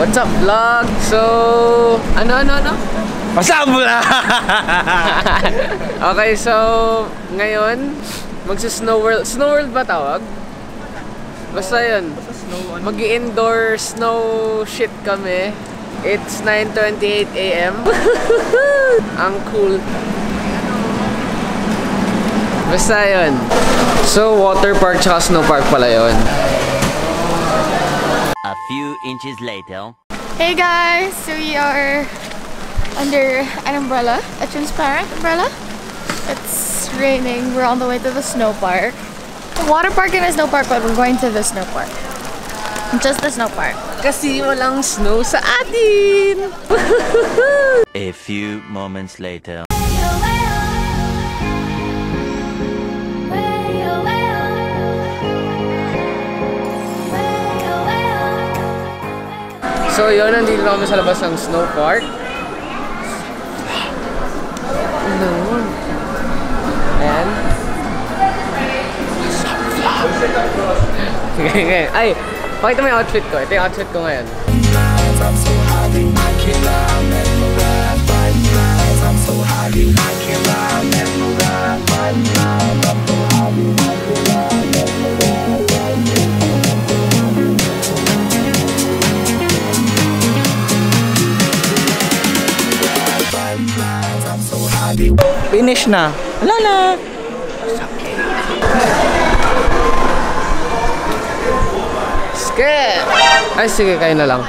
What's up, vlog? So, ano? What's up, vlog? Okay, so, ngayon, magsa-snow world. Snow world ba tawag? Basta yun. Mag-indoor snow shit kami. It's 9:28 AM. Ang cool. Basta yun. So, water park tsaka snow park pala yun. A few inches later. Hey guys! So we are under an umbrella. A transparent umbrella. It's raining. We're on the way to the snow park. A water park and a snow park, but we're going to the snow park. Just the snow park. Kasi walang snow sa atin! A few moments later. So yun, nandito na kami sa labas ng snow park. Ayan. Ay! Pakita mo yung outfit ko. Ito yung outfit ko ngayon. Finish na. Lala. Sige. Ay sige, kayo na lang.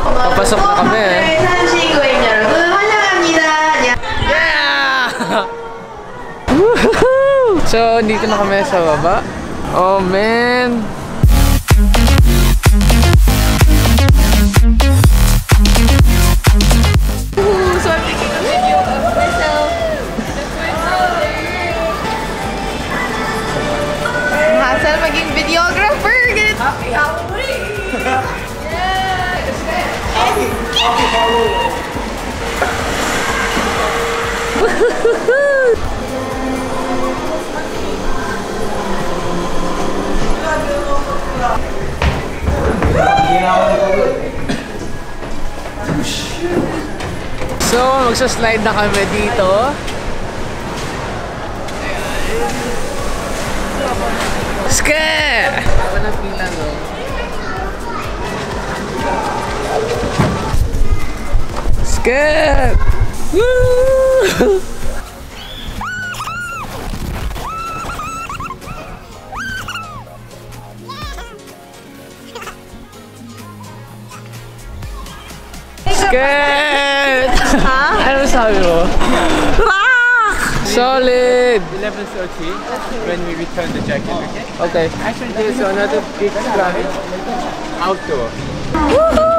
Papasok na kami eh. Yeah! Woohoo! So, dito na kami sa baba. Oh man. So, magsa-slide na kami dito. Scare! Ako na pila, no? Scare! Woo! Good! Ano sabi mo? Solid! 11:30 when we return the jacket, okay? Okay. Actually, there's another big flight outdoor. Woohoo!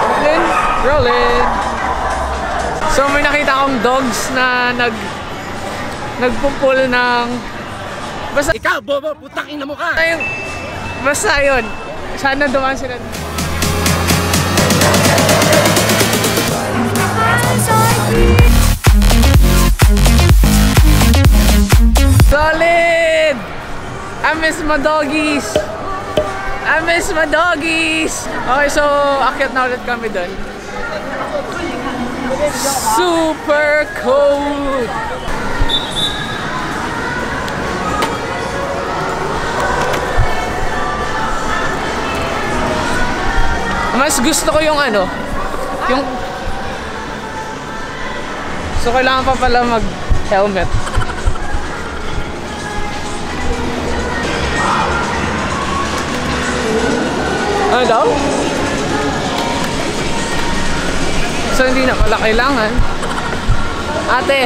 Rolling! Rolling! So, may nakita akong dogs na nagpupul ng basta ikaw bobo putang ina mo ka. Ayun. Basta yun. Sana dumaan sila. Solid! I miss my doggies. I miss my doggies. Okay, so akyat na ulit kami doon. Super cool. Mas gusto ko yung ano, yung... So kailangan pa pala mag-helmet. Ano daw? So hindi na pala kailangan. Ate,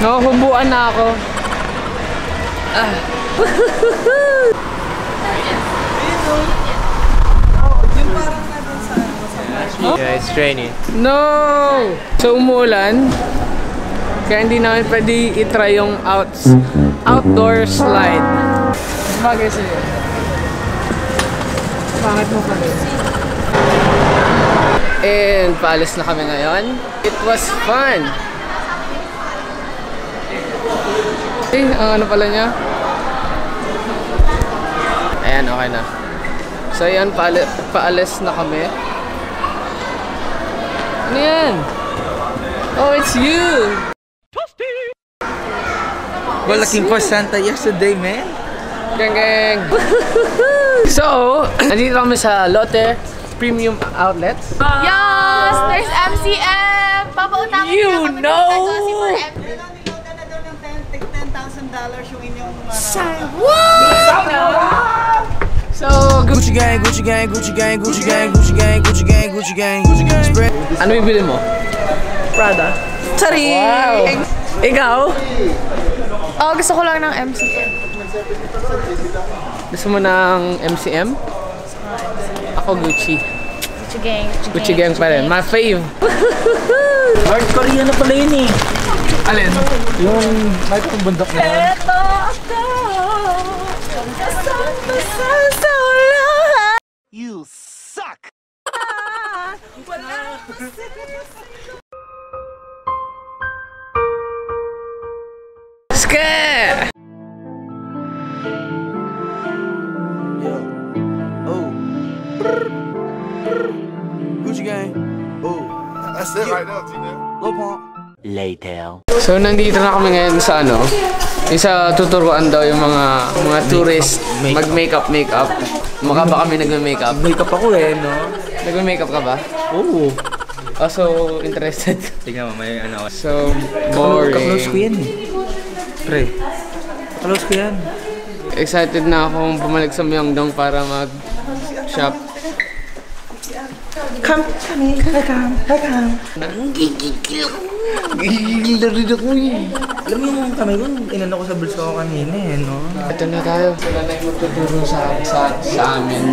nakuhumbuan na ako. Ah. Oh? Yeah, it's raining. No! So, umulan. Kaya hindi namin pwede itry yung outdoor slide. Bagay sa'yo. Pangit mo pa rin. And paalis na kami ngayon. It was fun! Eh, ang ano pala niya. Ayan, okay na. So ayan, paalis na kami. Ano yan? Oh, it's you! We're looking for Santa yesterday, man. Gang, gang! So, nandito kami sa Lotte Premium Outlets. Yes! There's MCM! Papautangin na kami kasi for MCM. $10,000 yung inyong So, Gucci gang, Gucci gang, Gucci gang, Gucci gang, Gucci gang, Gucci gang, Gucci gang, Gucci gang. Ano bibili mo? Prada. Sorry! Wow. Ikaw? Oh, gusto ko lang ng MCM. Gusto mo ng MCM? Ako Gucci. Gucci gang, Gucci gang pa rin. My fave! North Korea na pala yun eh. Alin? Yung kahit itong bundok na yun. Eto ako! Kasang kasang sa ulan! You suck! Wala ko sa'yo! Skeh! Gucci gang! Oh! That's it right now, Tina. Low pump. Later. So nandito na kami ngayon sa ano, isa tuturuan daw yung mga tourist mag-makeup. Maka ba kami nag-makeup? Makeup ako eh, no? Nag-makeup ka ba? Oo. Oh, so interested. Tingnan mo, may ano. So boring. Kaklose ko yan eh. Pre, kaklose ko yan. Excited na akong bumalik sa Myeongdong para mag-shop. Come. Gigil na rin ako eh. Alam mo yung kamay ko, inano ko sa bulso ko kanina eh, no? Ito na tayo. Wala na yung magtuturo sa amin.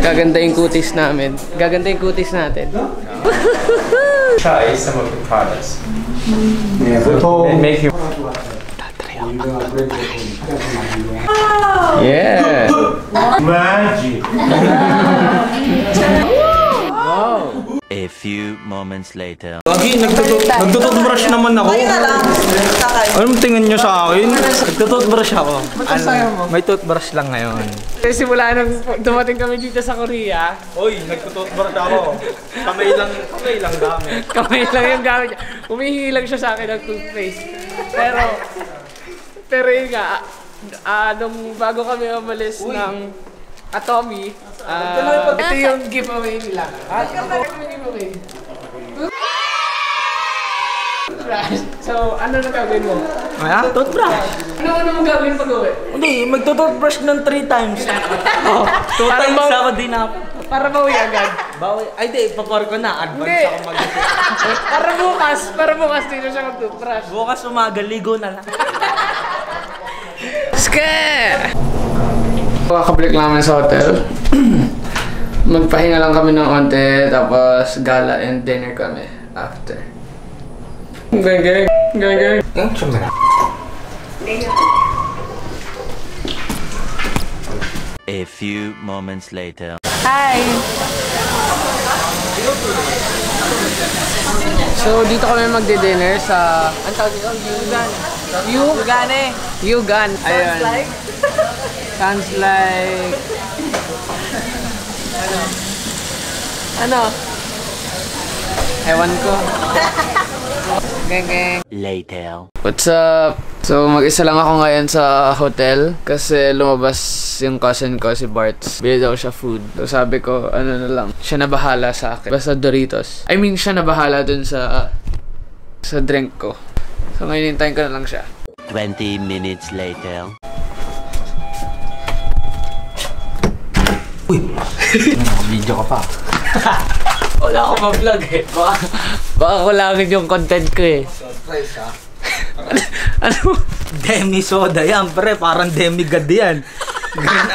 Gaganda yung kutis namin. Gaganda yung kutis natin. Try some of the products. Yeah, they make you... Tatry ako magpapatay. Yeah! Magic! A few moments later. Lagi, nagtututbrush naman ako. Anong tingin nyo sa akin? Nagtututbrush ako. May toothbrush lang ngayon. Simula nang dumating kami dito sa Korea. Uy, nagtututbrush ako. Kamay lang gamit. Kamay lang yung gamit niya. Humihingi lang siya sa akin ng toothpaste. Pero yun nga, nung bago kami umalis ng Atomi, ito yung giveaway nila. Toothbrush. So, ano na gagawin mo? Maya? Toothbrush. Ano mo gagawin pag-uwi? Hindi, magtutoothbrush ng 3 times. Oh, 2 times ako din na. Para bawi agad. Bawi? Ay di, ipapor ko na. Advance ako mag-toothbrush. Para bukas dito siya mag-toothbrush. Bukas umaga, ligo na lang. Skeh! Kakabalik namin sa hotel. Magpahinga lang kami ng onte, tapos gala and dinner kami after. Gang. A few moments later. Hi! So dito kami magde-dinner sa... Ang tawag dito? Yugan. Ayun. Sounds like... Ano? Ewan ko. Gang. Later. What's up? So mag-isa lang ako ngayon sa hotel kasi lumabas yung cousin ko si Bart. Bili daw siya food. So sabi ko, ano na lang, siya na bahala sa akin. Basta Doritos. I mean, siya na bahala dun sa drink ko. So ngayon hintayin ko na lang siya. 20 minutes later. Uy! Video ka pa. Wala akong ma-vlog eh. Baka kulangin yung content ko eh. Surprise ha? Ano? Demi soda yan pre. Parang demigod yan. Green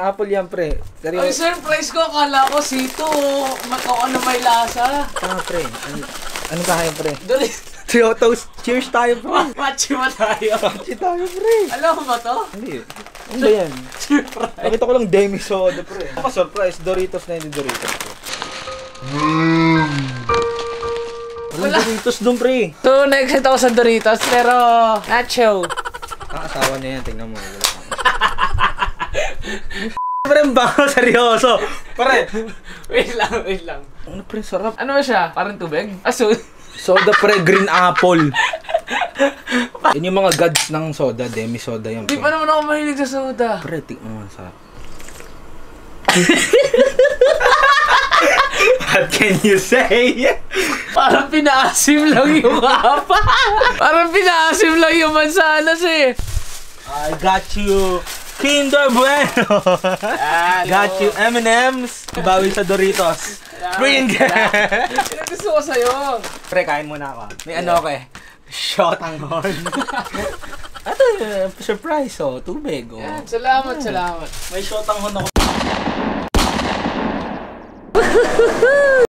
apple yan pre. Ay surprise ko. Akala ko sito. Ako na may lasa. Tama pre. Ano kaya pre? Doritos. Cheers tayo pre. Machi tayo pre. Alam mo ba to? Hindi. Ano ba yan? Surprise! Nakita ko lang demi soda pre. Surprise! Doritos na yun yung Doritos. Wala Doritos dun, pre. So, nag-exit ako sa Doritos, pero nacho. Ang asawa niya yan, tingnan mo. Pre, ang bango, seryoso. Pare. Wait lang, wait lang. Ano, pre, sarap. Ano siya? Parang tubig? Aso. Soda, pre, green apple. Yan yung mga gods ng soda, demi-soda yan. Di pa naman ako mahilig sa soda. Pre, tingnan mo, sarap. What can you say? Parang pinaasim lang yung apa. Parang pinaasim lang yung mansanas eh. I got you Kinder Bueno. Got you M&M's. Bawi sa Doritos. Pringles. Gusto ko sa'yo. Pre, kain muna ako. May ano ko eh. Shot ang horn. Ito, surprise oh. Tubig oh. Salamat, salamat. May shot ang horn ako